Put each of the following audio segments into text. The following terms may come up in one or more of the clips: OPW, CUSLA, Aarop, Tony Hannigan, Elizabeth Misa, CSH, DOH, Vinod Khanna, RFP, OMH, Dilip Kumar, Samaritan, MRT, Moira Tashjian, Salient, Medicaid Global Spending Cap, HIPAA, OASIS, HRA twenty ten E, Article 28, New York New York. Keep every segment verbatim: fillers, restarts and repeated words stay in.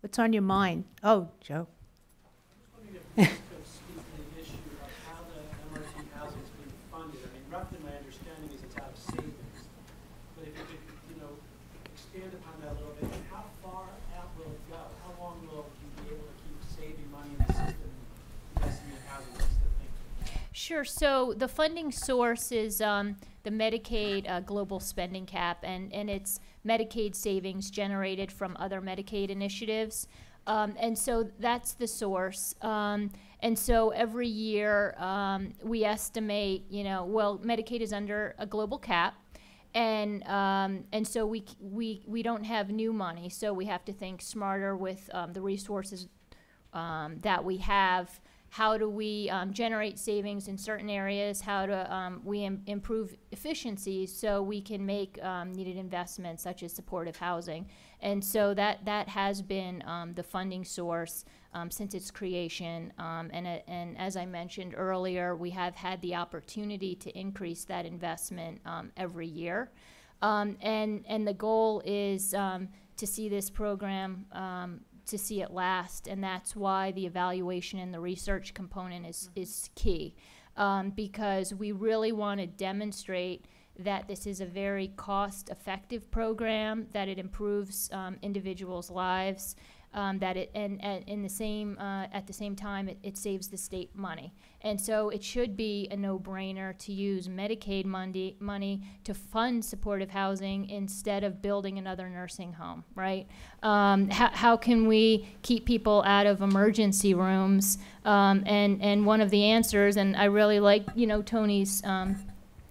What's on your mind? Oh, Joe. I was wondering if you could speak to the issue of how the M R T housing is being funded. I mean, roughly my understanding is it's out of savings. But if you could, you know, expand upon that a little bit, how far out will it go? How long will you be able to keep saving money in the system and investing in housing? That's the thing. Sure. So the funding source is um, the Medicaid uh, Global Spending Cap, and, and it's Medicaid savings generated from other Medicaid initiatives. Um, and so that's the source. Um, and so every year um, we estimate, you know, well, Medicaid is under a global cap. And um, and so we, we, we don't have new money. So we have to think smarter with um, the resources um, that we have. How do we um, generate savings in certain areas? How do um, we im improve efficiency so we can make um, needed investments such as supportive housing? And so that that has been um, the funding source um, since its creation. Um, and, uh, and as I mentioned earlier, we have had the opportunity to increase that investment um, every year. Um, and, and the goal is um, to see this program um, to see it last, and that's why the evaluation and the research component is, is key, um, because we really want to demonstrate that this is a very cost-effective program, that it improves um, individuals' lives, um, that it and, and in the same uh, at the same time it, it saves the state money, and so it should be a no-brainer to use Medicaid money money to fund supportive housing instead of building another nursing home. Right? Um, how how can we keep people out of emergency rooms? Um, and and one of the answers, and I really like you know Tony's um,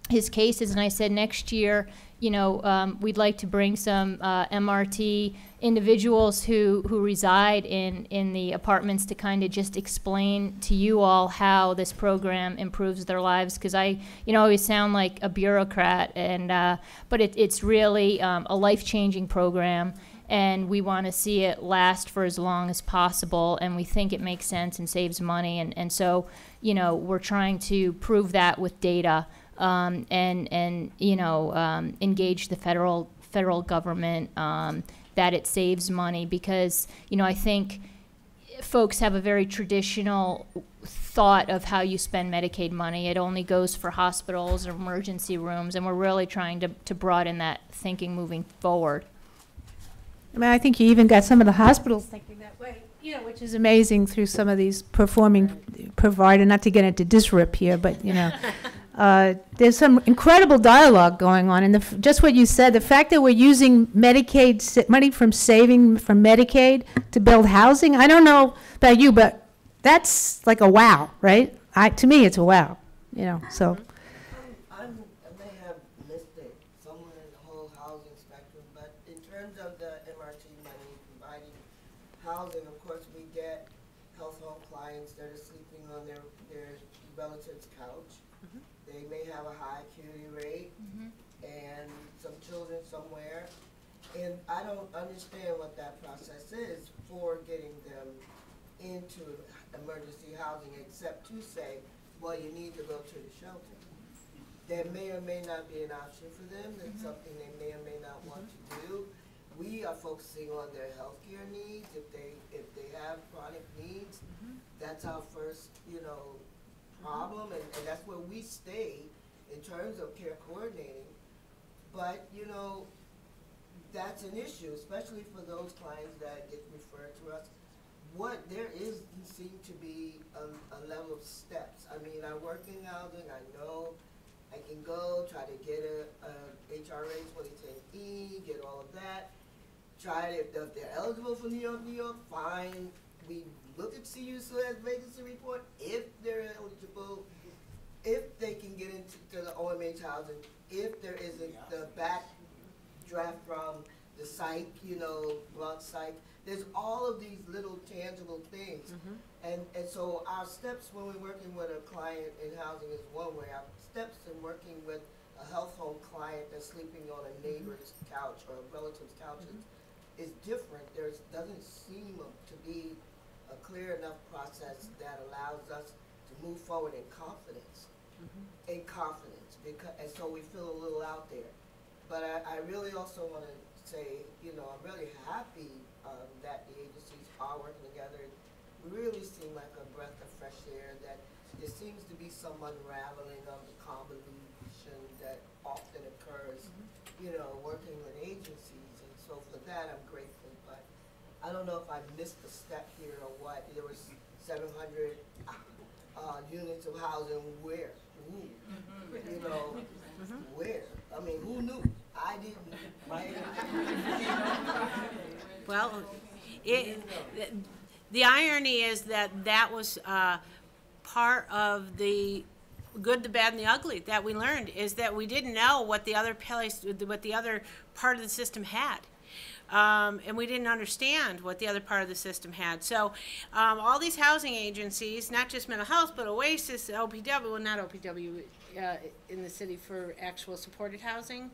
his cases, and I said next year, you know, um, we'd like to bring some uh, M R T individuals who, who reside in, in the apartments to kind of just explain to you all how this program improves their lives. Because I, you know, always sound like a bureaucrat, and uh, but it, it's really um, a life-changing program, and we want to see it last for as long as possible. And we think it makes sense and saves money, and, and so, you know, we're trying to prove that with data. Um, and and you know um, engage the federal federal government um, that it saves money, because you know I think folks have a very traditional thought of how you spend Medicaid money. It only goes for hospitals or emergency rooms, and we're really trying to, to broaden that thinking moving forward. I mean, I think you even got some of the hospitals thinking that way, you know, which is amazing through some of these performing provider, not to get into disrupt here, but you know. Uh, there's some incredible dialogue going on, and the f just what you said, the fact that we're using Medicaid money from saving from Medicaid to build housing, I don't know about you, but that's like a wow, right? I, to me, it's a wow, you know, so. I'm, I'm, I may have missed it somewhere in the whole housing spectrum, but in terms of the M R T money providing housing, of course, we get household clients that are sleeping on their, their relatives' couch. They may have a high acuity rate, mm-hmm. and some children somewhere. And I don't understand what that process is for getting them into emergency housing, except to say, well, you need to go to the shelter. That may or may not be an option for them. That's mm-hmm. something they may or may not mm-hmm. want to do. We are focusing on their health care needs. If they, if they have chronic needs, mm-hmm. that's our first, you know, problem, and, and that's where we stay in terms of care coordinating. But you know, that's an issue, especially for those clients that get referred to us. What there is seem to be a, a level of steps. I mean, I work in housing. I know I can go try to get a, a H R A twenty ten E, get all of that. Try to, if they're eligible for New York, New York, fine. We look at C U S L A's vacancy report, if they're eligible, if they can get into to the O M H housing, if there isn't yeah. the back draft from the psych, you know, block psych. There's all of these little tangible things. Mm-hmm. And, and so our steps when we're working with a client in housing is one way. Our steps in working with a health home client that's sleeping on a neighbor's mm-hmm. couch or a relative's couch mm-hmm. is different. There doesn't seem to be a clear enough process that allows us to move forward in confidence, mm-hmm. in confidence, because, and so we feel a little out there. But I, I really also want to say, you know, I'm really happy um, that the agencies all working together, it really seemed like a breath of fresh air, that there seems to be some unraveling of the convolution that often occurs, mm-hmm. you know, working with agencies. And so for that, I'm grateful. But I don't know if I missed a step here or what. There was seven hundred uh, units of housing where? Who? Mm-hmm. You know, mm-hmm. where? I mean, who knew? I didn't. Right? Well, it, it, the irony is that that was uh, part of the good, the bad, and the ugly that we learned, is that we didn't know what the other place, what the other part of the system had, um, and we didn't understand what the other part of the system had. So um, all these housing agencies, not just mental health, but OASIS, O P W, well, not O P W uh, in the city for actual supported housing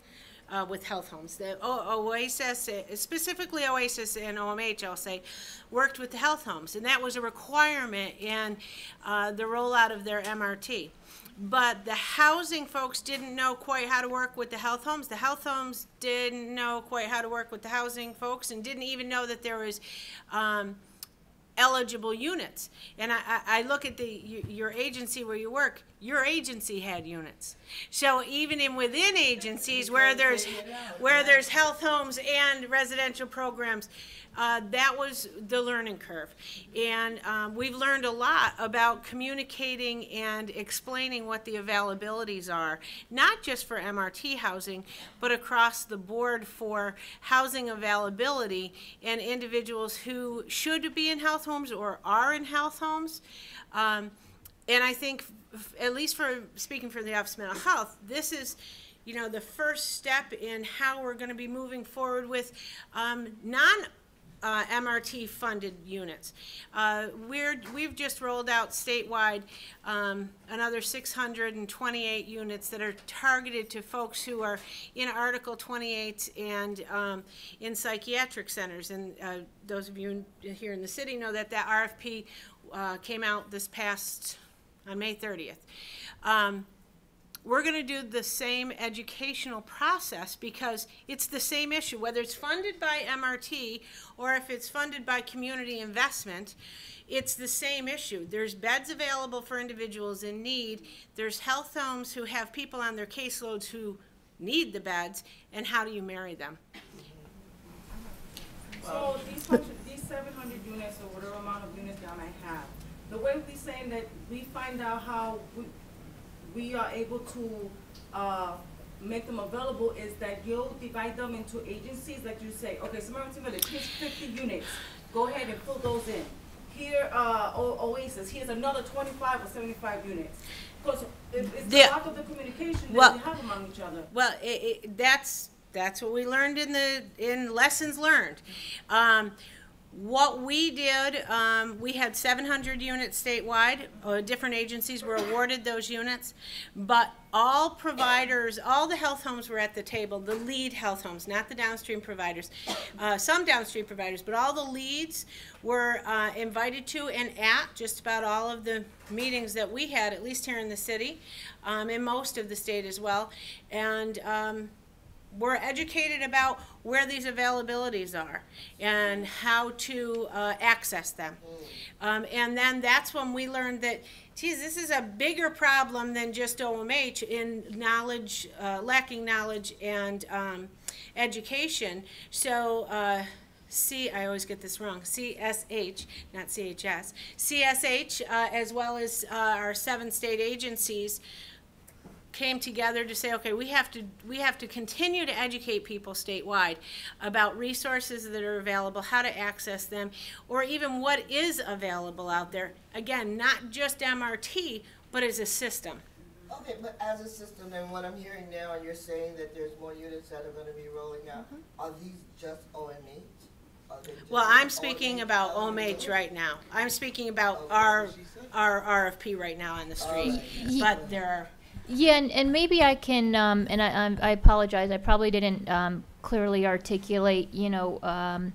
uh, with health homes. The o OASIS, specifically OASIS and O M H, I'll say, worked with the health homes, and that was a requirement in uh, the rollout of their M R T. But the housing folks didn't know quite how to work with the health homes. The health homes didn't know quite how to work with the housing folks, and didn't even know that there was um, eligible units. And I, I look at the your agency where you work. Your agency had units. So even in within agencies where there's where there's health homes and residential programs, Uh, that was the learning curve. And um, we've learned a lot about communicating and explaining what the availabilities are, not just for M R T housing, but across the board for housing availability, and individuals who should be in health homes or are in health homes. Um, and I think, f at least for speaking for the Office of Mental Health, this is, you know, the first step in how we're going to be moving forward with um, non- Uh, M R T funded units. Uh, we're, we've just rolled out statewide um, another six hundred twenty-eight units that are targeted to folks who are in Article twenty-eight and um, in psychiatric centers. And uh, those of you in, here in the city know that that R F P uh, came out this past, on May thirtieth. Um, We're going to do the same educational process, because it's the same issue, whether it's funded by M R T or if it's funded by community investment. It's the same issue. There's beds available for individuals in need. There's health homes who have people on their caseloads who need the beds, and how do you marry them? So these, these seven hundred units, or whatever amount of units y'all might have, the way we're saying that we find out how we, we are able to uh, make them available is that you'll divide them into agencies. Like you say, okay, Samaritan Village, here's fifty units. Go ahead and fill those in. Here, uh, Oasis, here's another twenty-five or seventy-five units. Because it's the lack of the communication that well, we have among each other. Well, it, it, that's that's what we learned in the in lessons learned. Um, What we did, um, we had seven hundred units statewide. Uh, different agencies were awarded those units, but all providers, all the health homes were at the table, the lead health homes, not the downstream providers, uh, some downstream providers, but all the leads were uh, invited to and at just about all of the meetings that we had, at least here in the city, um, and most of the state as well. And um, we're educated about where these availabilities are and how to uh, access them. Um, and then that's when we learned that, geez, this is a bigger problem than just O M H in knowledge, uh, lacking knowledge and um, education. So uh, C, I always get this wrong, C S H, not C H S, C S H, uh, as well as uh, our seven state agencies, came together to say, okay, we have to we have to continue to educate people statewide about resources that are available, how to access them, or even what is available out there. Again, not just M R T, but as a system. Okay, but as a system, and what I'm hearing now, and you're saying that there's more units that are going to be rolling out. Mm-hmm. Are these just O M H? Well, I'm speaking about O M H right now. I'm speaking about our our R F P right now on the street, but there are. Yeah, and, and maybe I can, um, and I, I apologize, I probably didn't um, clearly articulate, you know, um,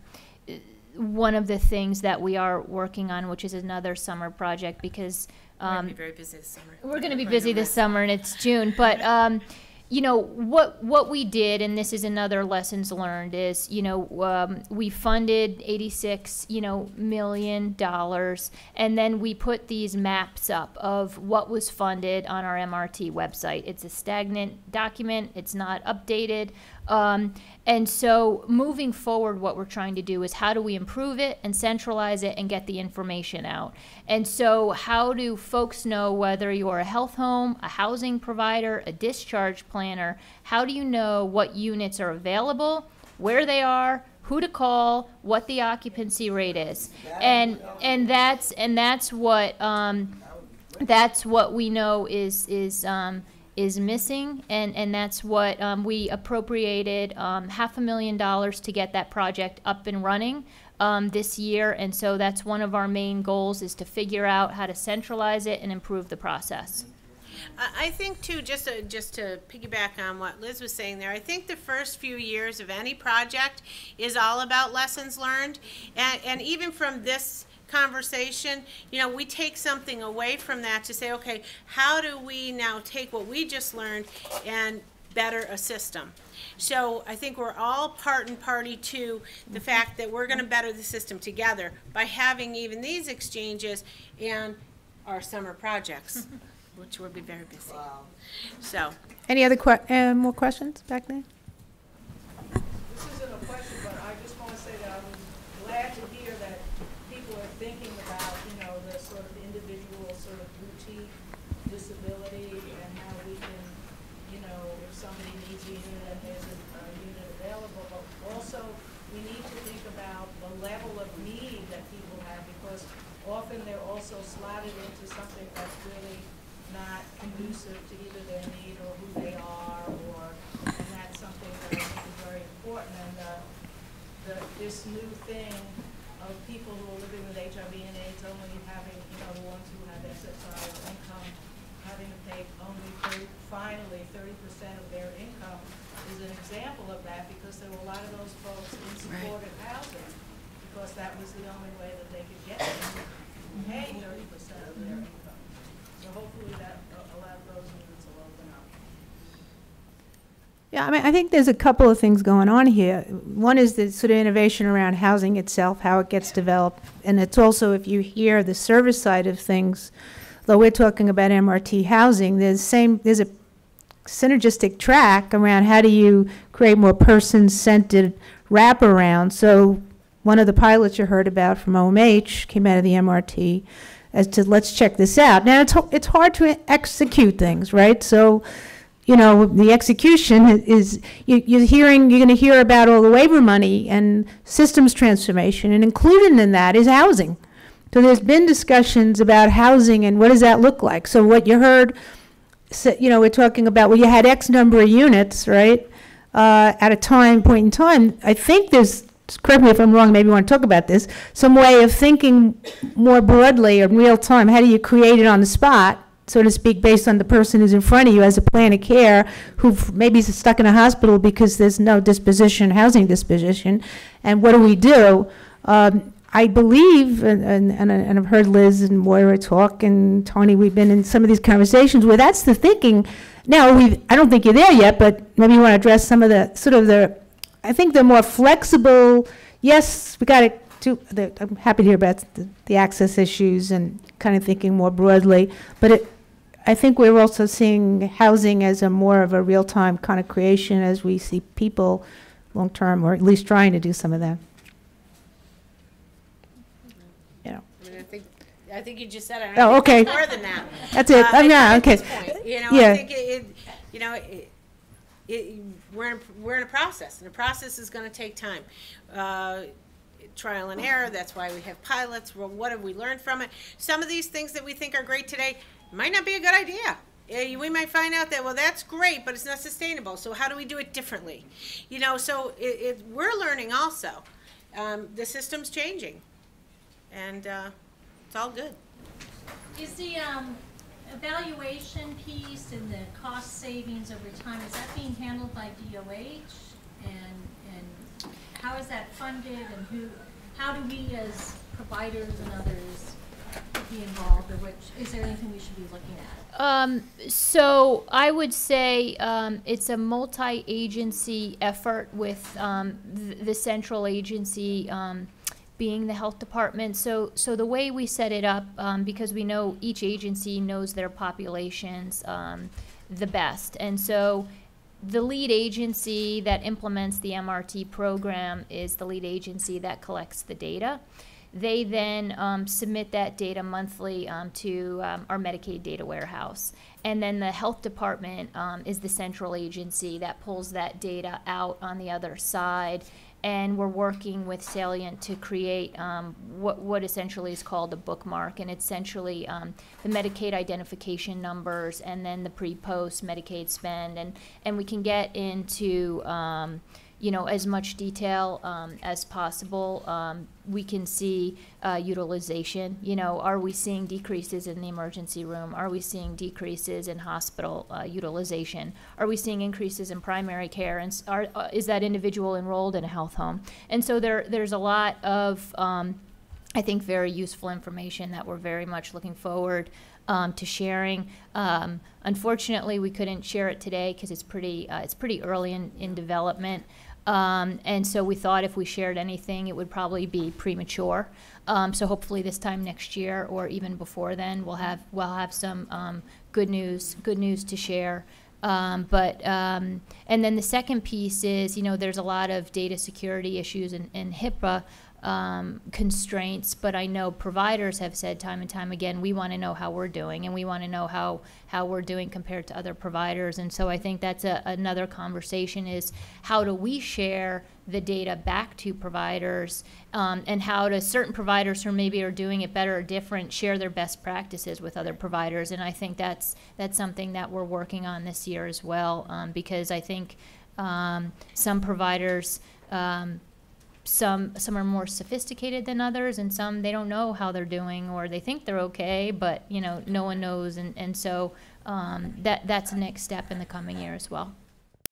one of the things that we are working on, which is another summer project, because um, we're going to be very busy this summer. We're going to be busy this summer, and it's June, but um, you know, what what we did, and this is another lessons learned, is, you know, um, we funded eighty-six, you know, million dollars, and then we put these maps up of what was funded on our M R T website. It's a stagnant document. It's not updated. Um, and so moving forward, what we're trying to do is how do we improve it and centralize it and get the information out? And so how do folks know whether you're a health home, a housing provider, a discharge planner? How do you know what units are available, where they are, who to call, what the occupancy rate is? And and that's and that's what um, that's what we know is is um, is missing, and, and that's what um, we appropriated um, half a million dollars to get that project up and running um, this year, and so that's one of our main goals, is to figure out how to centralize it and improve the process. I think too, just to, just to piggyback on what Liz was saying there, I think the first few years of any project is all about lessons learned, and, and even from this conversation, you know, we take something away from that to say, okay, how do we now take what we just learned and better a system? So I think we're all part and party to the fact that we're going to better the system together by having even these exchanges and our summer projects, which will be very busy. Wow. So any other que uh, more questions back there? This isn't a question, but I just want to say that I'm glad to hear that thinking about, you know, the sort of individual sort of boutique disability and how we can, you know, if somebody needs a unit, there's a, a unit available. But also, we need to think about the level of need that people have, because often they're also slotted into something that's really not conducive to either their need or who they are, or, and that's something that I think is very important. And uh, the, this new thing of people who are living with H I V and AIDS only having, you know, the ones who have S S I or income, having to pay only thirty, finally thirty percent of their income is an example of that, because there were a lot of those folks in supported right. housing, because that was the only way that they could get them to pay thirty percent of their income. So hopefully that, a lot of those units will open up. Yeah, I mean, I think there's a couple of things going on here. One is the sort of innovation around housing itself, how it gets developed. And it's also, if you hear the service side of things, though we're talking about M R T housing, there's, same, there's a synergistic track around how do you create more person-centered wraparound. So one of the pilots you heard about from O M H came out of the M R T as to, let's check this out. Now, it's, it's hard to execute things, right? So, you know, the execution is, you, you're hearing, you're going to hear about all the waiver money and systems transformation, and included in that is housing. So there's been discussions about housing and what does that look like. So what you heard, you know, we're talking about, well, you had X number of units, right, uh, at a time, point in time. I think there's, correct me if I'm wrong, maybe you want to talk about this, some way of thinking more broadly in real time. How do you create it on the spot, so to speak, based on the person who's in front of you as a plan of care, who maybe is stuck in a hospital because there's no disposition, housing disposition, and what do we do? Um, I believe, and, and, and I've heard Liz and Moira talk, and Tony, we've been in some of these conversations where that's the thinking. Now, we've, I don't think you're there yet, but maybe you want to address some of the, sort of the, I think the more flexible, yes, we got to, To the, I'm happy to hear about the, the access issues and kind of thinking more broadly, but it, I think we're also seeing housing as a more of a real-time kind of creation as we see people long-term, or at least trying to do some of that. You know. I, mean, I think I think you just said it. Oh, okay. More than that. That's it. Uh, I'm not okay. Point, you know, yeah. I think it, it, you know. It, it, we're in, we're in a process, and the process is going to take time. Uh, Trial and error. That's why we have pilots. Well, what have we learned from it? Some of these things that we think are great today might not be a good idea. We might find out that, well, that's great, but it's not sustainable. So how do we do it differently? You know, so it, it, we're learning also. Um, the system's changing, and uh, it's all good. Is the um, evaluation piece and the cost savings over time, is that being handled by D O H, and and how is that funded, and who? How do we as providers and others be involved, or which, is there anything we should be looking at? Um, so I would say um, it's a multi-agency effort with um, th the central agency um, being the health department. So, so the way we set it up, um, because we know each agency knows their populations um, the best, and so the lead agency that implements the M R T program is the lead agency that collects the data. They then um, submit that data monthly um, to um, our Medicaid data warehouse. And then the health department um, is the central agency that pulls that data out on the other side. And we're working with Salient to create um, what, what essentially is called a bookmark. And it's essentially um, the Medicaid identification numbers and then the pre-post Medicaid spend. And, and we can get into um, you know, as much detail um, as possible. Um, we can see uh, utilization. You know, are we seeing decreases in the emergency room? Are we seeing decreases in hospital uh, utilization? Are we seeing increases in primary care? And are, uh, is that individual enrolled in a health home? And so there, there's a lot of, um, I think, very useful information that we're very much looking forward Um, to sharing. Um, unfortunately, we couldn't share it today because it's pretty uh, it's pretty early in, in development, um, and so we thought if we shared anything, it would probably be premature. Um, so hopefully, this time next year or even before then, we'll have we'll have some um, good news good news to share. Um, but um, and then the second piece is, you know, there's a lot of data security issues and HIPAA Um, constraints, but I know providers have said time and time again, we want to know how we're doing, and we want to know how how we're doing compared to other providers. And so I think that's a, another conversation is how do we share the data back to providers, um, and how do certain providers who maybe are doing it better or different share their best practices with other providers. And I think that's that's something that we're working on this year as well, um, because I think um, some providers um, Some some are more sophisticated than others, and some they don't know how they're doing, or they think they're okay, but you know no one knows, and and so um, that that's the next step in the coming year as well.